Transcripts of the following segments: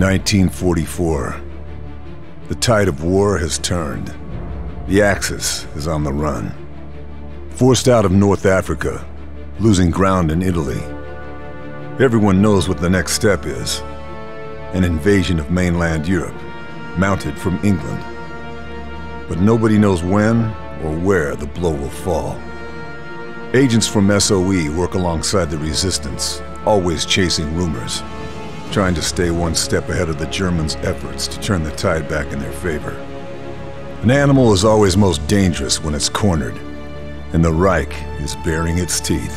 1944. The tide of war has turned. The Axis is on the run. Forced out of North Africa, losing ground in Italy. Everyone knows what the next step is. An invasion of mainland Europe, mounted from England. But nobody knows when or where the blow will fall. Agents from SOE work alongside the resistance, always chasing rumors, trying to stay one step ahead of the Germans' efforts to turn the tide back in their favor. An animal is always most dangerous when it's cornered, and the Reich is baring its teeth.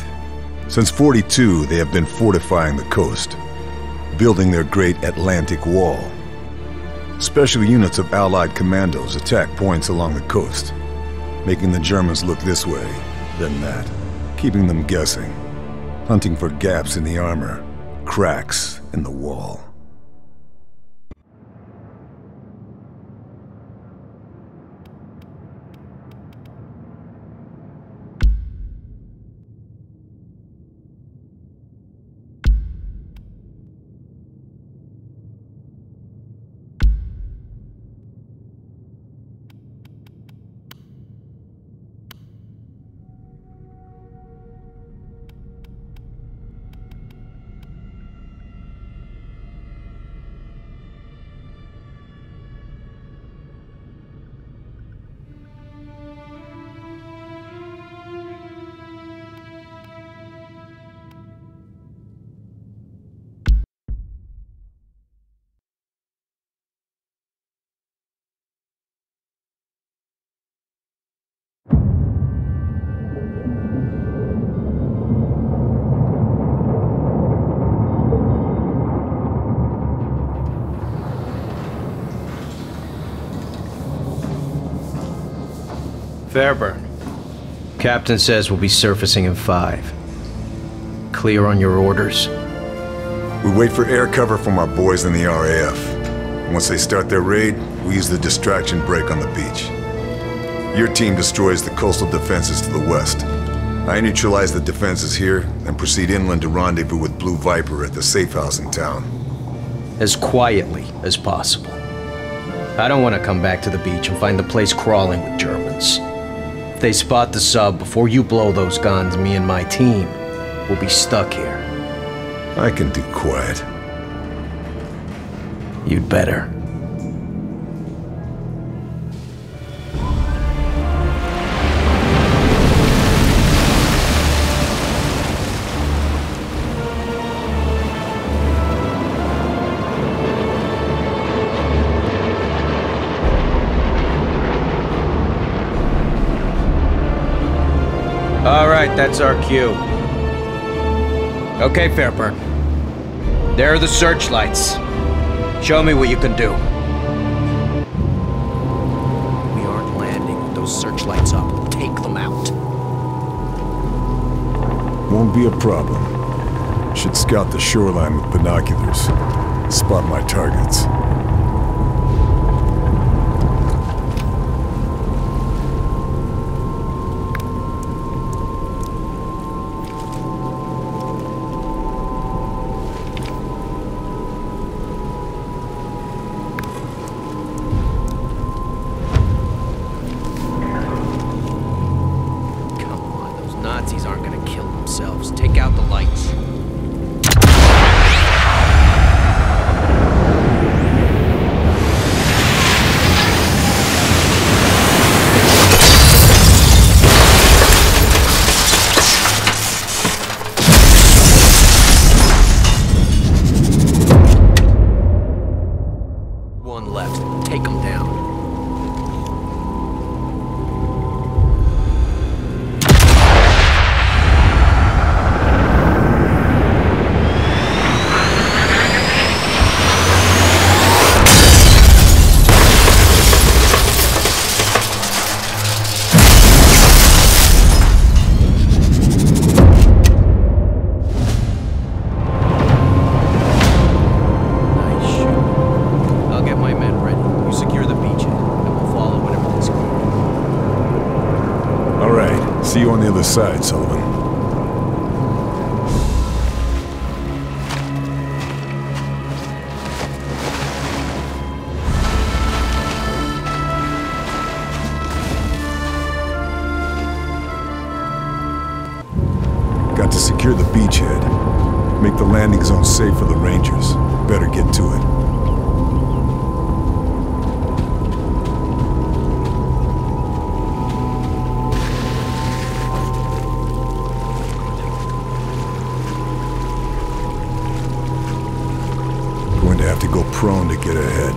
Since 1942, they have been fortifying the coast, building their great Atlantic Wall. Special units of Allied commandos attack points along the coast, making the Germans look this way, then that, keeping them guessing, hunting for gaps in the armor, cracks in the wall. Fairburne. Captain says we'll be surfacing in 5. Clear on your orders? We wait for air cover from our boys in the RAF. Once they start their raid, we use the distraction break on the beach. Your team destroys the coastal defenses to the west. I neutralize the defenses here and proceed inland to rendezvous with Blue Viper at the safe house in town. As quietly as possible. I don't want to come back to the beach and find the place crawling with Germans. They spot the sub before you blow those guns, me and my team will be stuck here. I can do quiet. You'd better. Alright, that's our cue. Okay, Fairburne. There are the searchlights. Show me what you can do. We aren't landing with those searchlights up. Take them out. Won't be a problem. Should scout the shoreline with binoculars. Spot my targets. See you on the other side, Sullivan. Secure the beachhead. Make the landing zone safe for the Rangers. Better get to it. To go prone to get ahead.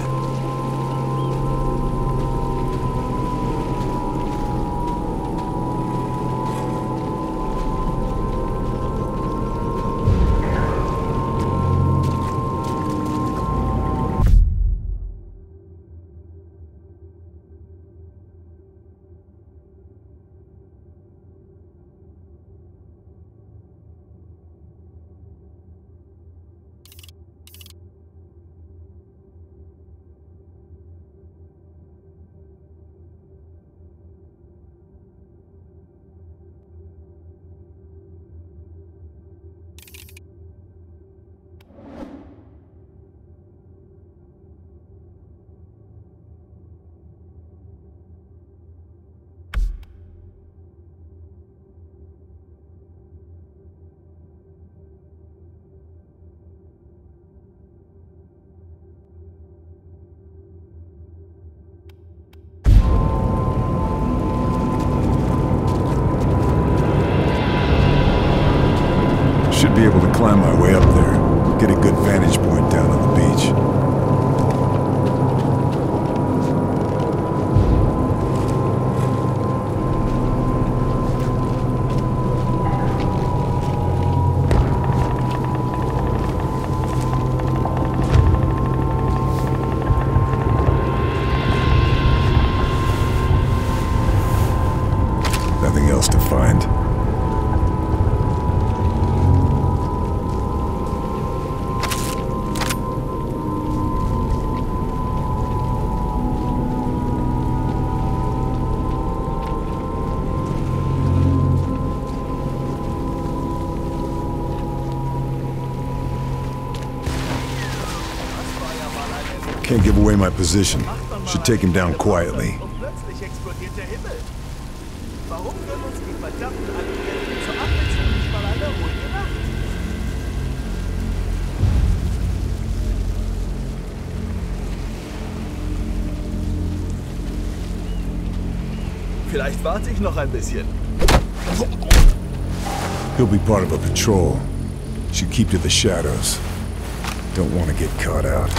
Be able to climb my way up there, get a good vantage point down on the beach. Nothing else to find. Can't give away my position. Should take him down quietly. Vielleicht warte ich noch ein bisschen. He'll be part of a patrol. Should keep to the shadows. Don't want to get caught out.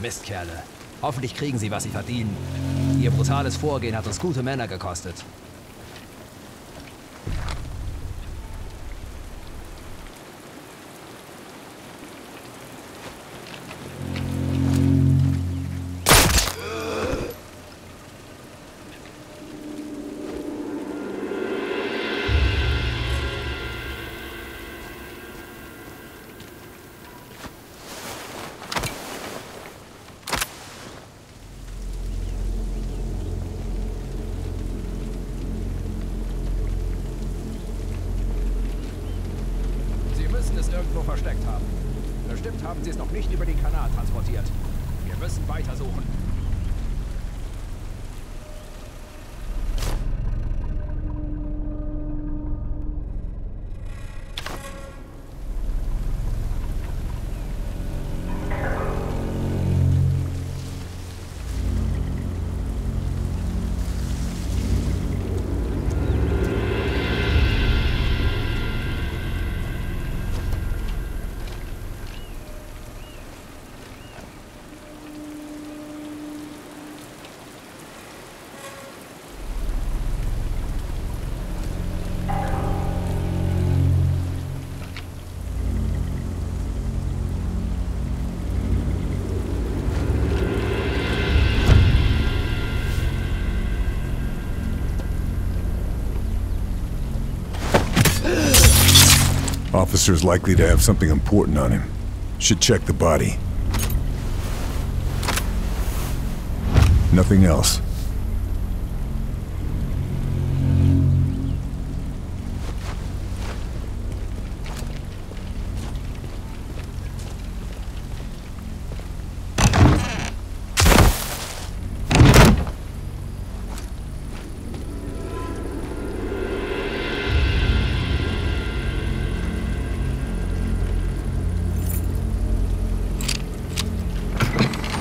Mistkerle. Hoffentlich kriegen sie, was sie verdienen. Ihr brutales Vorgehen hat uns gute Männer gekostet. versteckt haben. Bestimmt haben sie es noch nicht über den Kanal transportiert. Wir müssen weitersuchen. Officer's likely to have something important on him. Should check the body. Nothing else.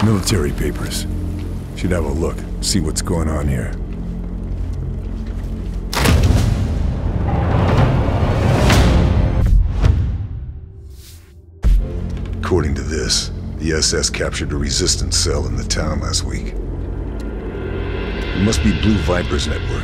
Military papers. Should have a look, see what's going on here. According to this, the SS captured a resistance cell in the town last week. It must be Blue Viper's network.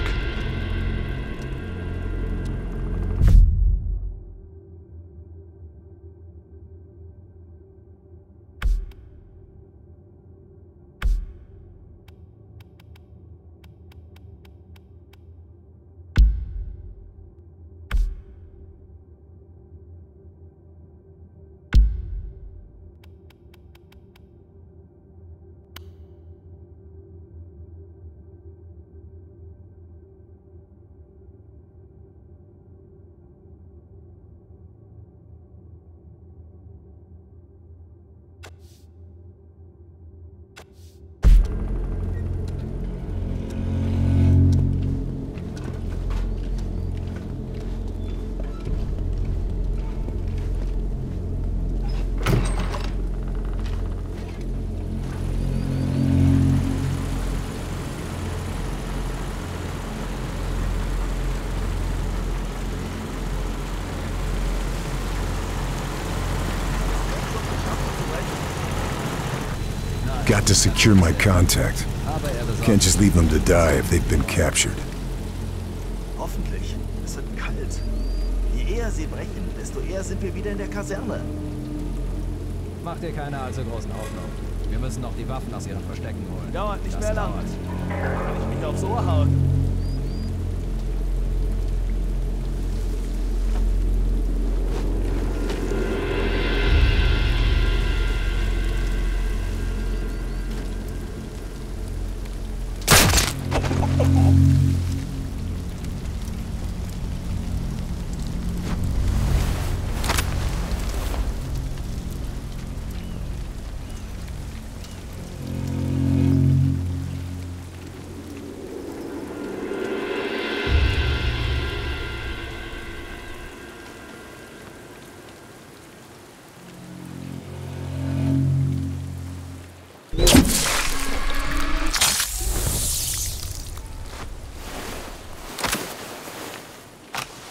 Got to secure my contact. Can't just leave them to die if they've been captured. Hoffentlich. Es wird kalt. Je eher sie brechen, desto eher sind wir wieder in der Kaserne. Mach dir keine allzu großen Hoffnung. Wir müssen noch die Waffen aus ihren Verstecken holen. Dauert nicht mehr lang. Kann ich mich aufs Ohr hauen?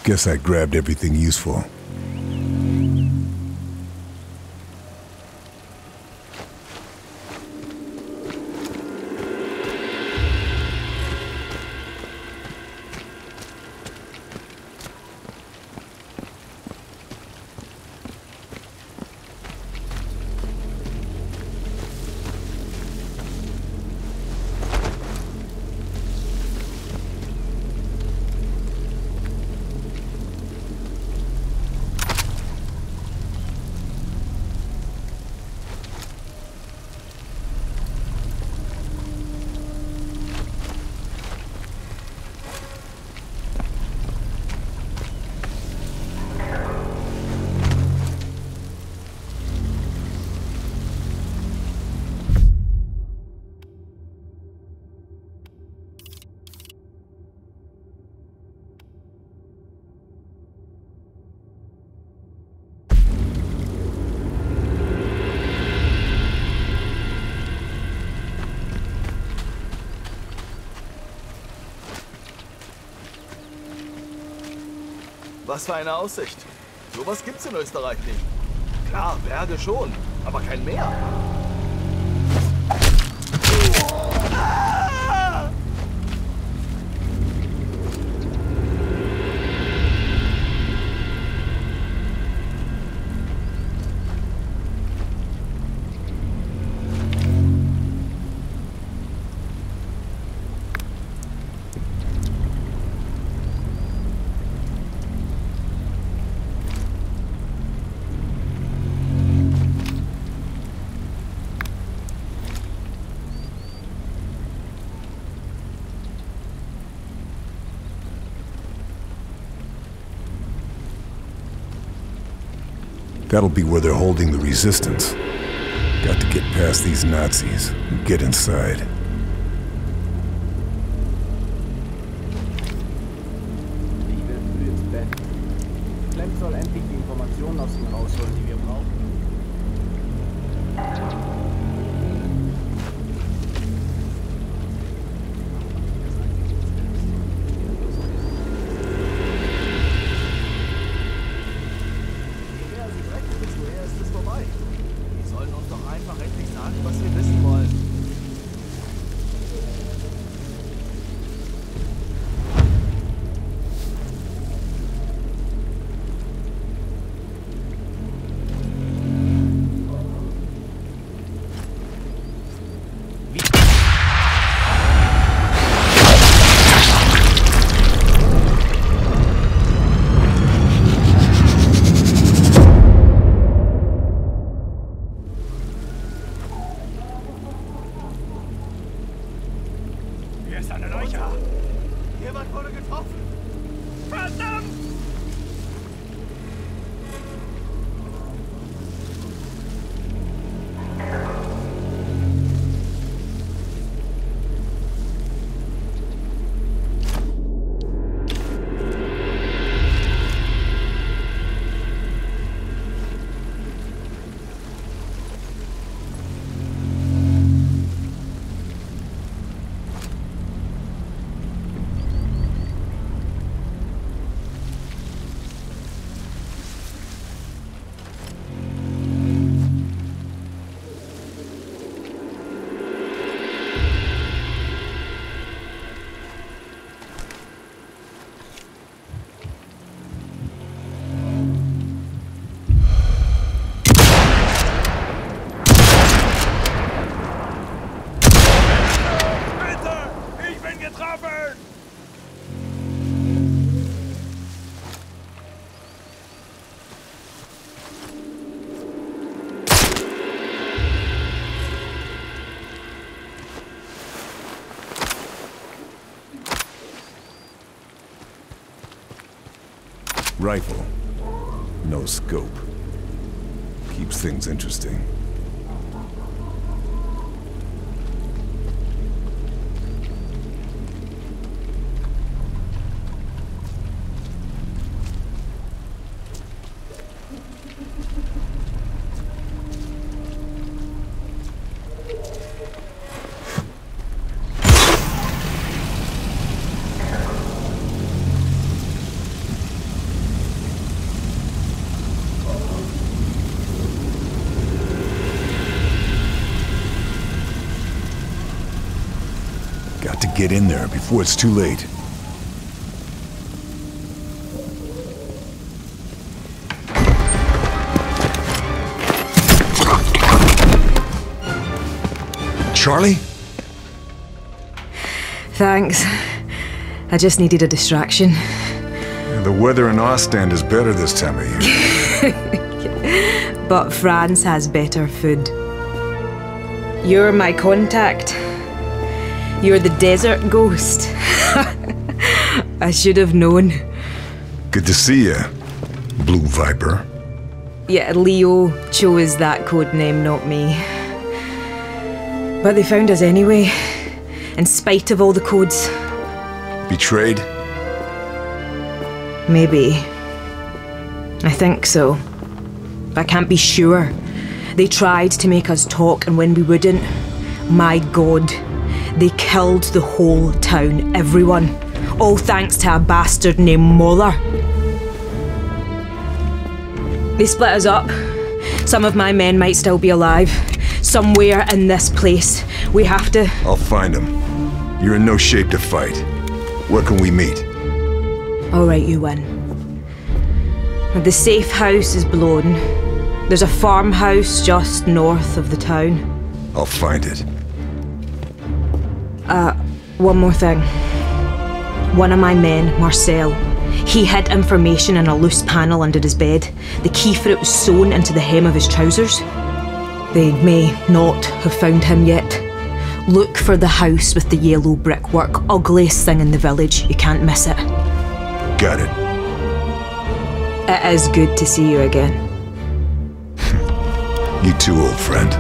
Guess I grabbed everything useful. Was für eine Aussicht. Sowas gibt's in Österreich nicht. Klar, Berge schon, aber kein Meer. That'll be where they're holding the resistance. Got to get past these Nazis and get inside. Rifle. No scope. Keeps things interesting. Get in there before it's too late. Charlie? Thanks. I just needed a distraction. Yeah, the weather in Ostend is better this time of year. But France has better food. You're my contact. You're the desert ghost. I should have known. Good to see you, Blue Viper. Yeah, Leo chose that code name, not me. But they found us anyway, in spite of all the codes. Betrayed? Maybe. I think so. But I can't be sure. They tried to make us talk, and when we wouldn't, my God. They killed the whole town, everyone. All thanks to a bastard named Moller. They split us up. Some of my men might still be alive. Somewhere in this place. We have to... I'll find them. You're in no shape to fight. Where can we meet? All right, you win. The safe house is blown. There's a farmhouse just north of the town. I'll find it. One more thing. One of my men, Marcel, he hid information in a loose panel under his bed. The key for it was sewn into the hem of his trousers. They may not have found him yet. Look for the house with the yellow brickwork. Ugliest thing in the village. You can't miss it. Got it. It is good to see you again. You too, old friend.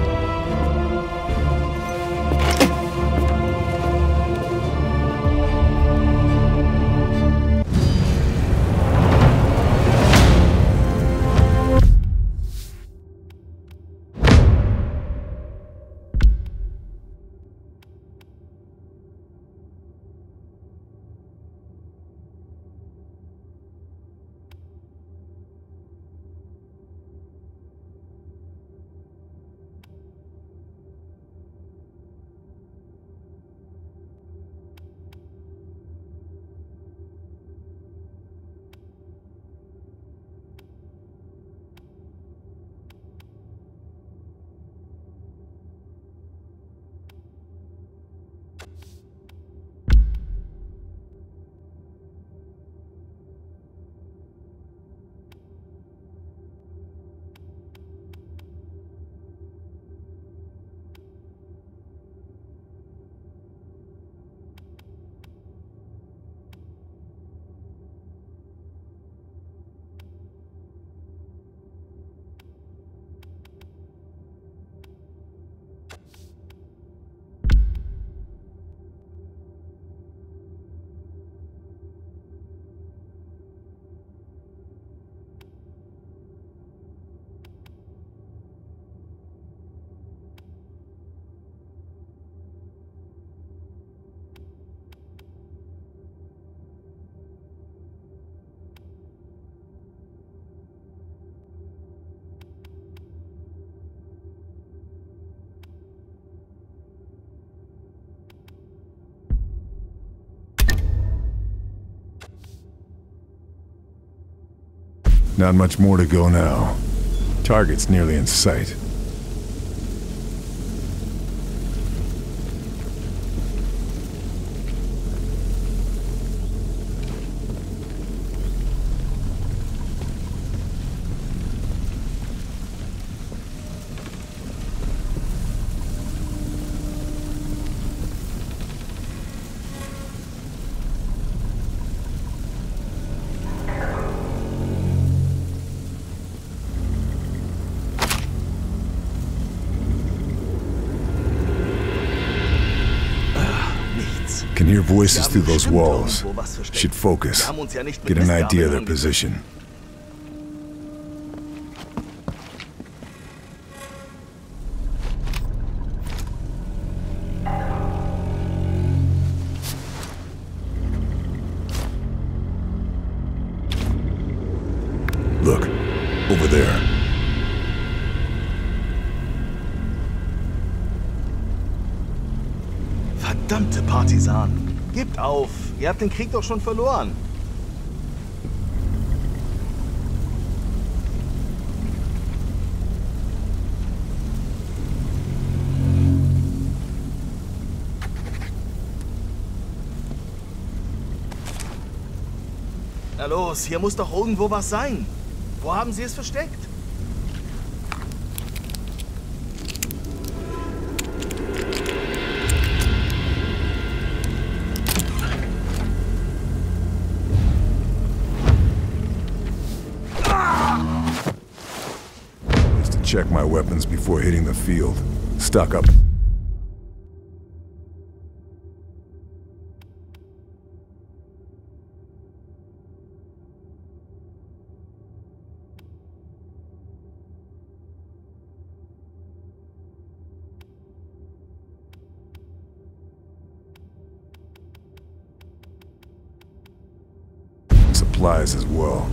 Not much more to go now. Target's nearly in sight. Voices through those walls. Should focus. Get an idea of their position. Look, over there. Verdammte Partisanen. Gebt auf! Ihr habt den Krieg doch schon verloren! Na los, hier muss doch irgendwo was sein! Wo haben sie es versteckt? Check my weapons before hitting the field. Stock up. Supplies as well.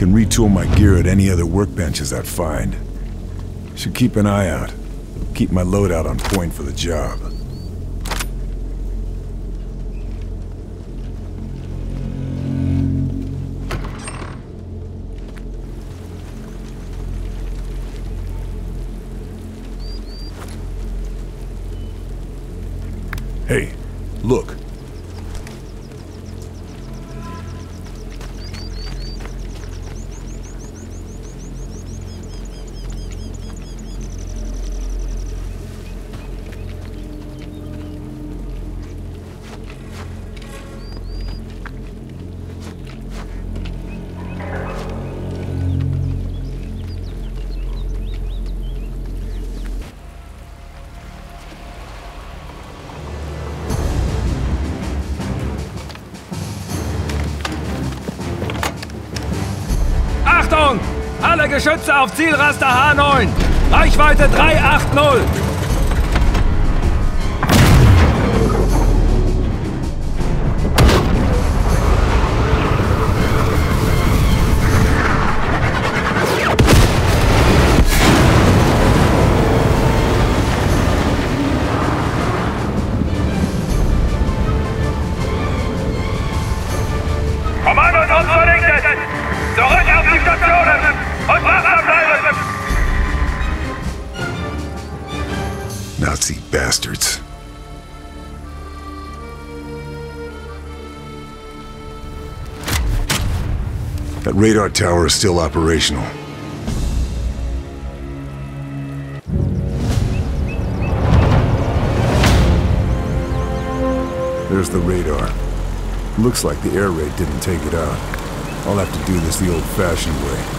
Can retool my gear at any other workbenches I find. Should keep an eye out. Keep my loadout on point for the job. Hey, look. Geschütze auf Zielraster H9. Reichweite 380. That radar tower is still operational. There's the radar. Looks like the air raid didn't take it out. I'll have to do this the old-fashioned way.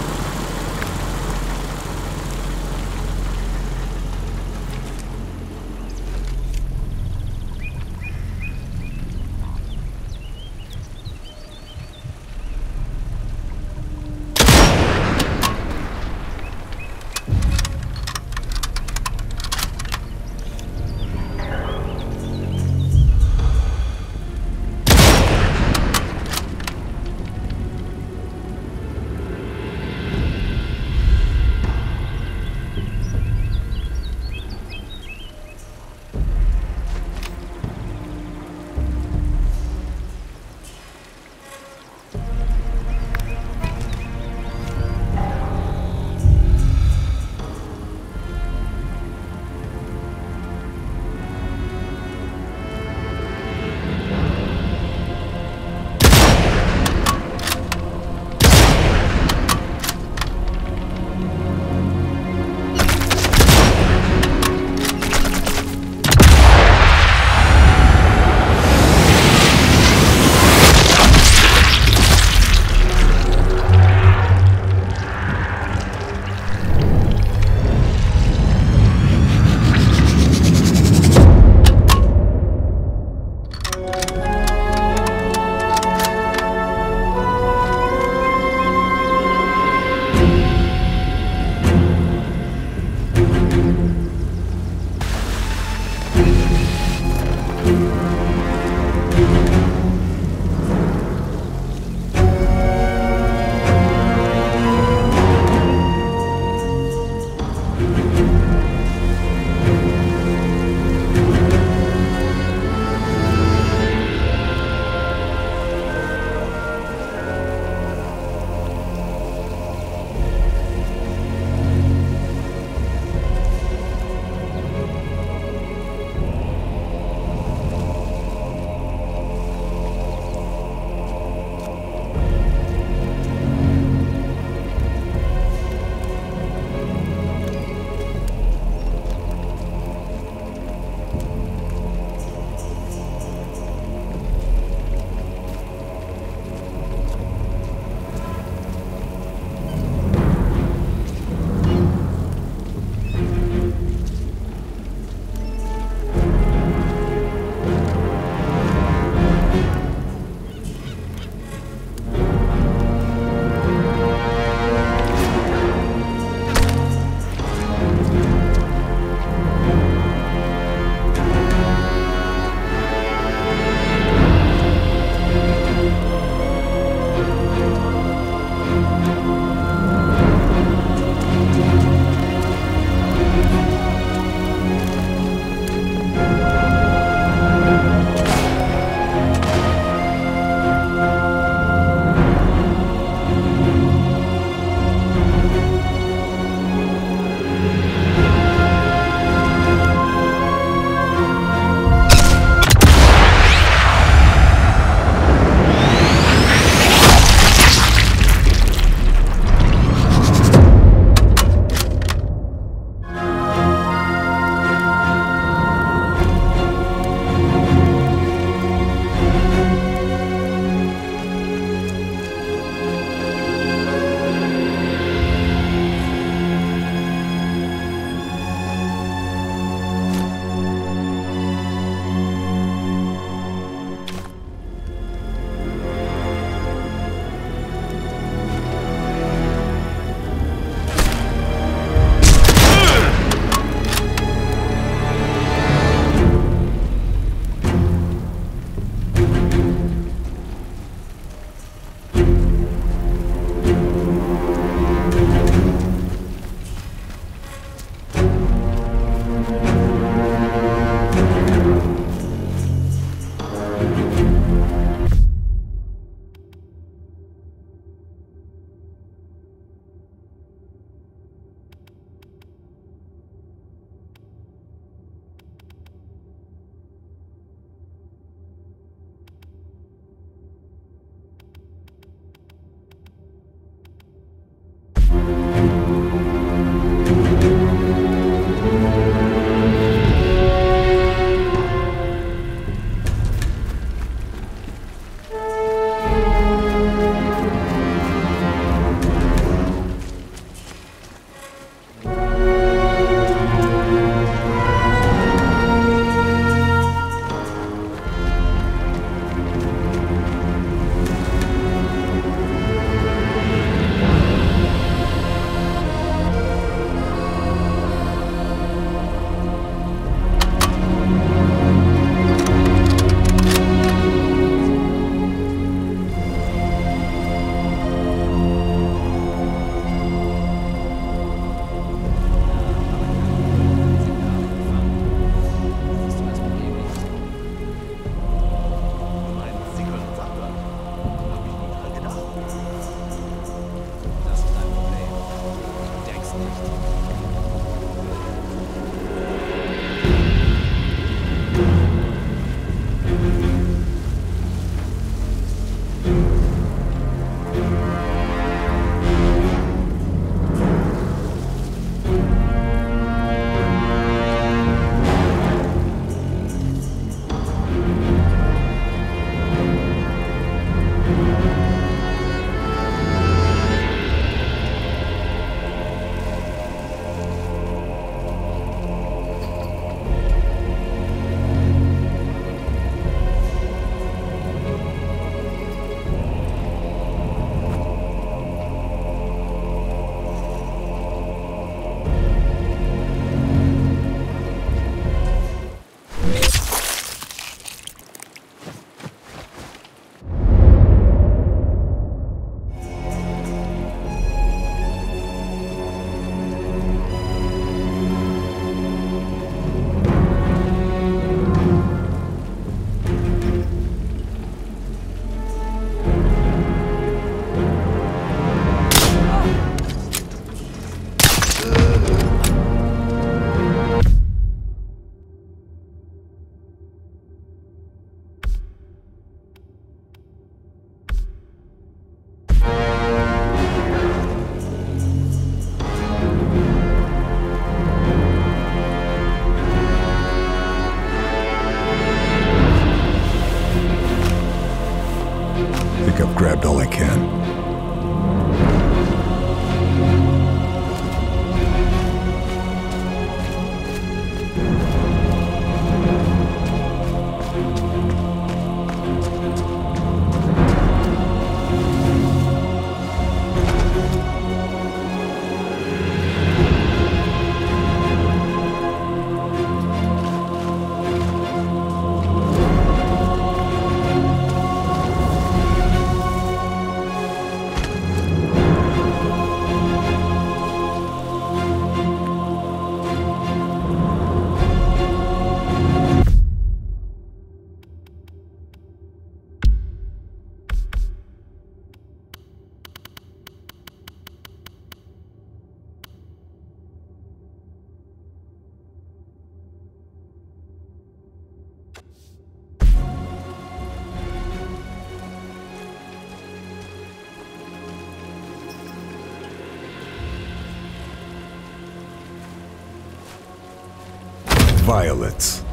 Violence.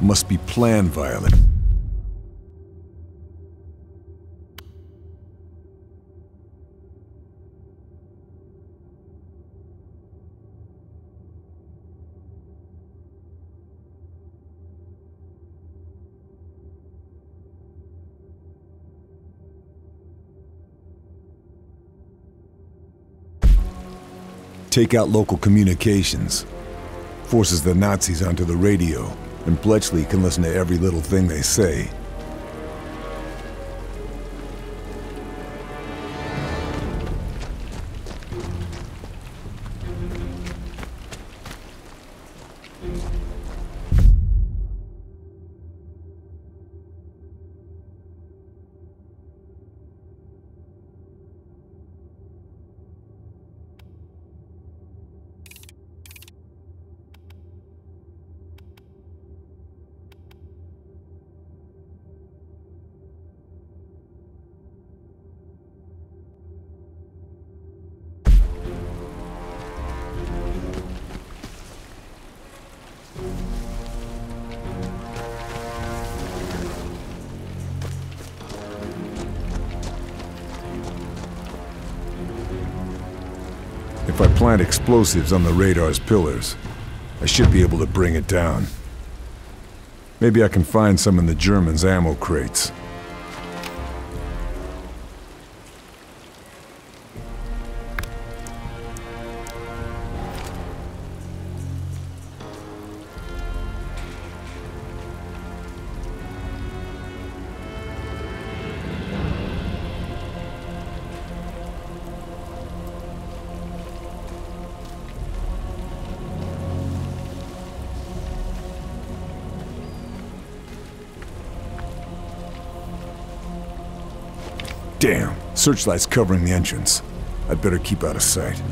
Must be planned violence. Take out local communications. Forces the Nazis onto the radio, and Bletchley can listen to every little thing they say. If I plant explosives on the radar's pillars, I should be able to bring it down. Maybe I can find some in the Germans' ammo crates. Damn, searchlights covering the entrance. I'd better keep out of sight.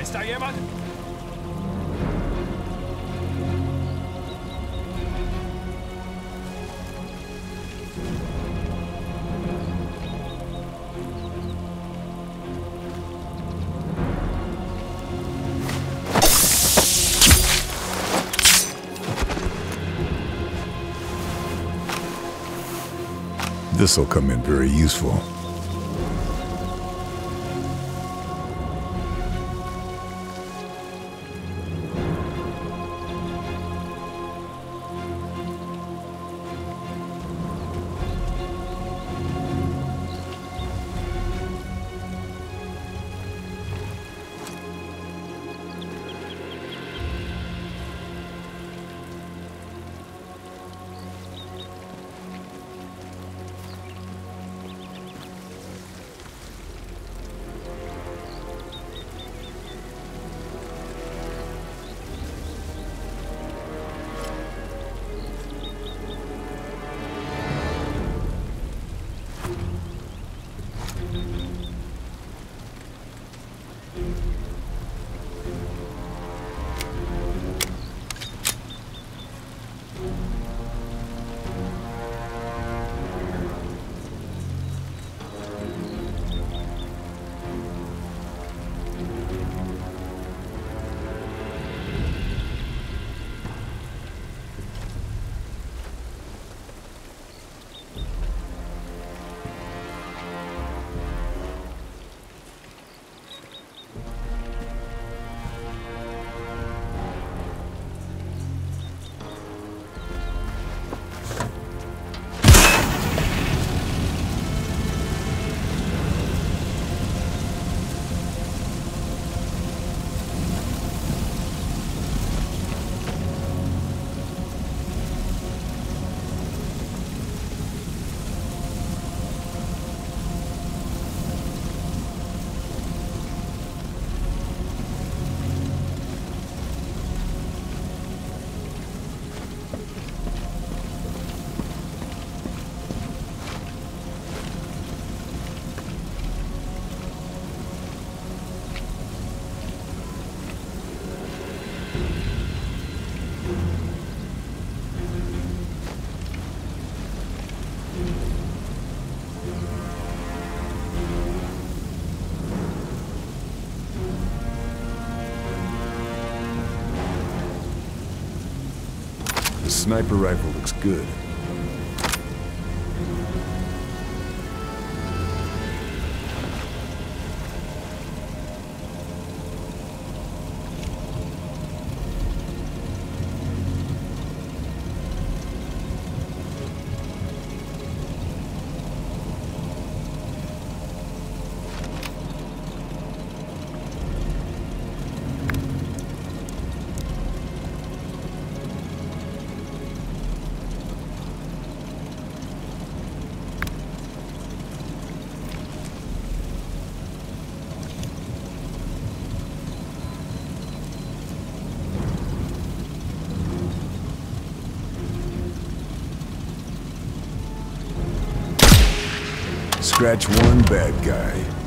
Ist da jemand? This'll come in very useful. sniper rifle looks good. Scratch one bad guy.